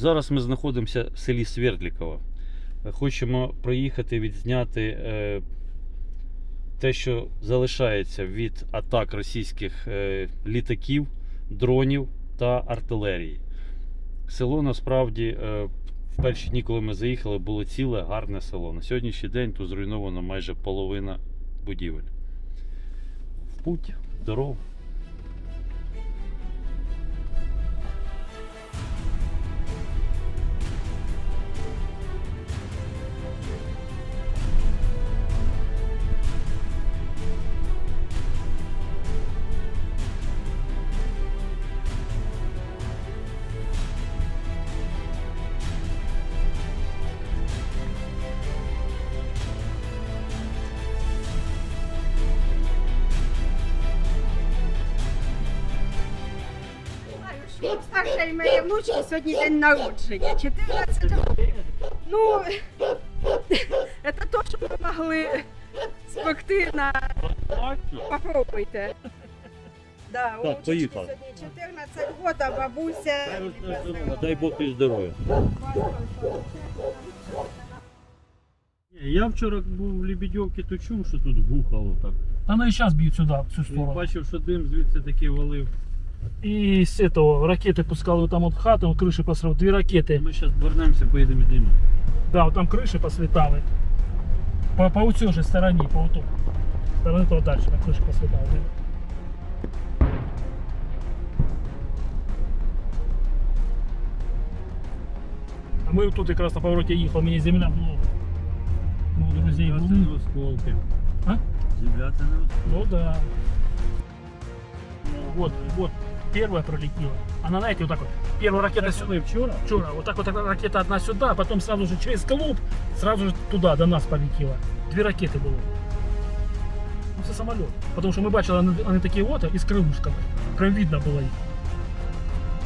Зараз ми знаходимося в селі Свердліково. Хочемо проїхати, відзняти те, що залишається від атак російських літаків, дронів та артилерії. Село насправді в перші дні, коли ми заїхали, було ціле гарне село. На сьогоднішній день тут зруйновано майже половина будівель. В путь, в дорогу. Старшої моєї внучки сьогодні день народження, 14 років. Ну, це те, що ми могли спекти на... Попробуйте. Да, у внучки сьогодні 14 років, бабуся... Дай Бог їй здоров'я. Я вчора був в Лебедівці, то чув, що тут гухало так. Та ну і зараз б'ють сюди, в цю сторону. Бачив, що дим звідси такий валив. И с этого ракеты пускал вот там вот хаты, вот крыши посрывал, две ракеты. Мы сейчас вернемся, поедем с ними. Да, вот там крыши послетали. По вот всей же стороне, по вот той стороне туда дальше, на крыши послетали. А мы тут как раз на повороте ехал, мне земля в лоб. Ну, друзей в осколки. А? Земля-то на осколки. Ну да. Вот, вот. Первая пролетела. Она, знаете, вот так вот. Первая ракета сюда. Вчера. Вот так вот ракета одна сюда, а потом сразу же через клуб, сразу же туда, до нас полетела. Две ракеты было. Ну, все самолет. Потому что мы бачили, они такие вот, и с крылышками. Прям видно было их.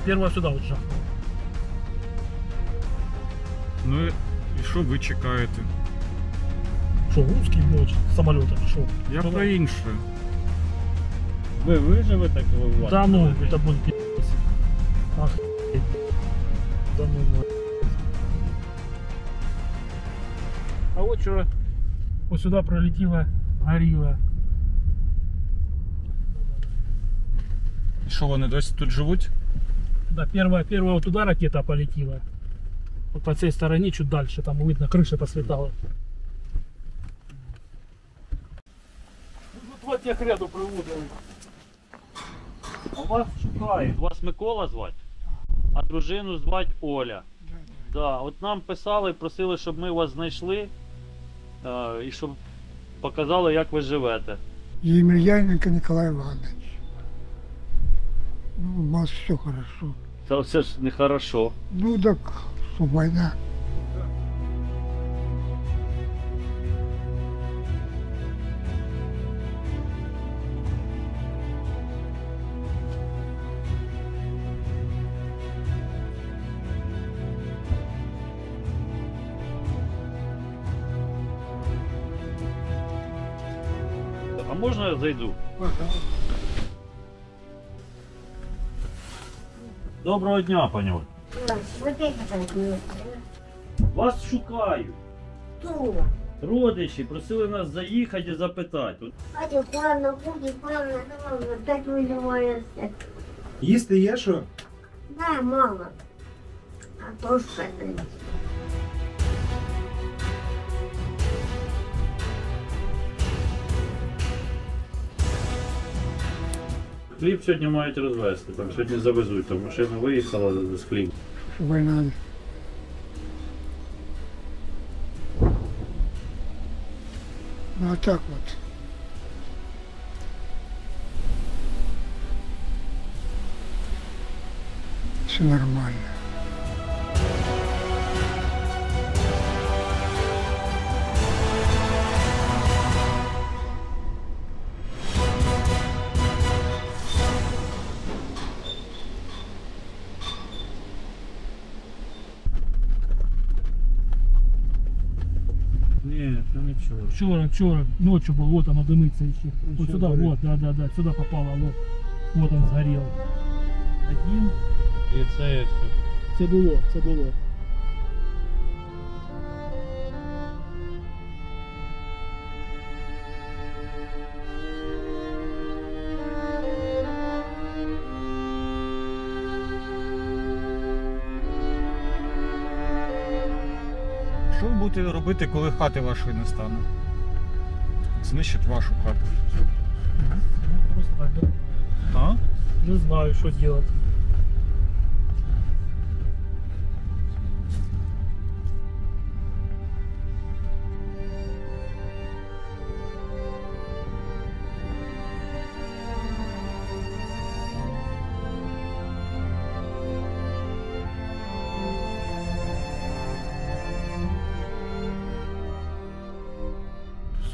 Первая сюда вот жахнула. Ну и что вы чекаете? Что, русский ночь самолета? Шо? Я что про иншее. Вы выживете, коли у вас? Да ну, это будет пи***ц. Ах, да ну, а вот вчера вот сюда пролетела, горила. И что, они досі тут живут? Да, первая вот туда ракета полетела. Вот по этой стороне, чуть дальше, там видно, крыша посветала. Ну, вот я к ряду приводил. А вас шукають. Вас Микола звати, а дружину звати Оля. Да, от нам писали, просили, щоб ми вас знайшли і щоб показали, як ви живете. Емельяненко Николай Иванович. Ну, у нас все хорошо. Та все ж не хорошо. Ну так, що війна. А можно я зайду? Пожалуйста. Доброго дня, пані. Вас шукають. Хто? Родичі просили нас заїхати і запитати. Їсти є що? Да, мало. А то що не. Хліб сьогодні мають розвезти, там сьогодні завезуть, там машина виїхала з хліб. Війна. Ну а так от. Все нормально. Вчера ночью был, вот оно дымится еще. Вот сюда, горит. Вот, да, сюда попало, вот, вот он сгорел. Один. И это все. Це було, це було. Що ви будете робити, коли хати вашої не стане? Знищать вашу хату. А? Не знаю, что делать.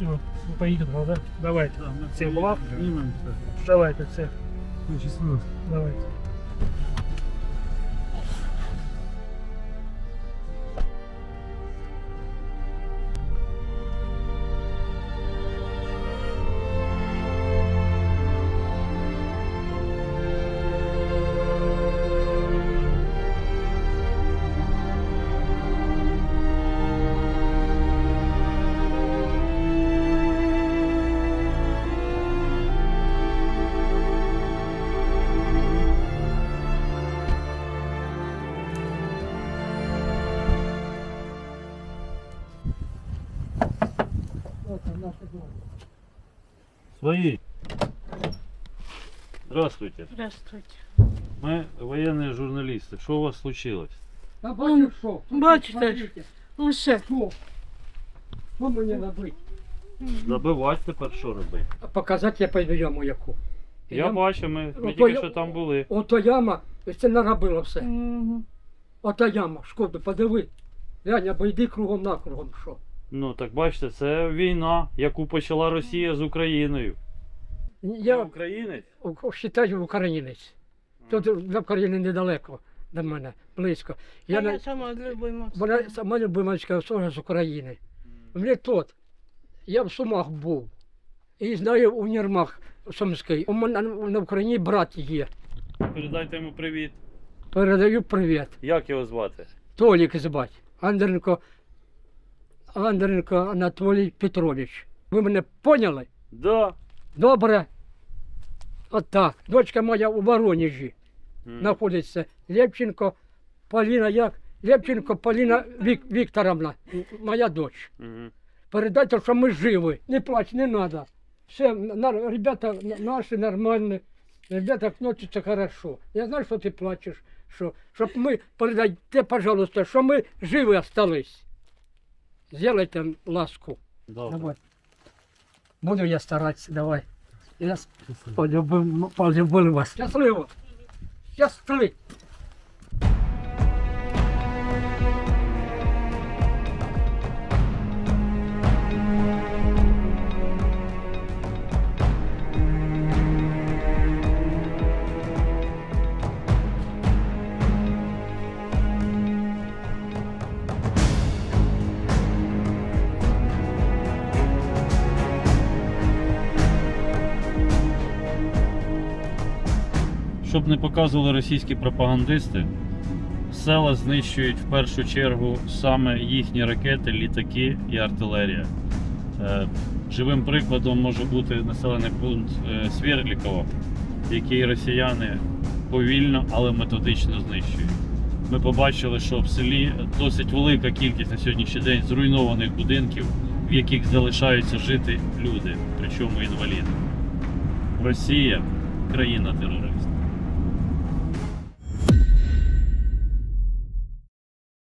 Все, поедем, да? Давайте. Да, всем благ. Давайте, все. Счастливо. Давайте. Свои. Здравствуйте. Здравствуйте. Мы военные журналисты. Что у вас случилось? Да бачу, что. Бачите, усе. Что? Что мне добыть? Добывать теперь, что робить? Показать я пойду яму яку. Я бачу, ми тільки що там були. Ото яма, це наробило все. Угу. Ота яма, шкода, подиви. Глянь, або йди кругом накругом, що? Ну, так бачите, це війна, яку почала Росія з Україною. Я українець? Вважаю, українець. Тут до України недалеко до мене, близько. Я сама любимочка. Вона сама любимочка з України. Мені тут, я в Сумах був. І знаю, у Нірмах Сумський. У мене на Україні брат є. Передайте йому привіт. Передаю привіт. Як його звати? Толік звати. Андренко Анатолий Петрович. Вы меня поняли? Да. Добре. Вот так. Дочка моя у Воронежі находится. Лепченко Полина, Лепченко Полина Викторовна. Моя дочь. Передайте, что мы живы. Не плачь, не надо. Все, ребята наши нормальные. Ребята относятся хорошо. Я знаю, что ты плачешь. Чтоб мы, передайте, пожалуйста, что мы живы остались. Сделайте ласку. Добре. Давай. Буду я стараться, давай. Я полюбил вас. Счастливо. Счастливо. Щоб не показували російські пропагандисти, села знищують в першу чергу саме їхні ракети, літаки і артилерія. Живим прикладом може бути населений пункт Свердліково, який росіяни повільно, але методично знищують. Ми побачили, що в селі досить велика кількість на сьогоднішній день зруйнованих будинків, в яких залишаються жити люди, причому інваліди. Росія – країна терористів.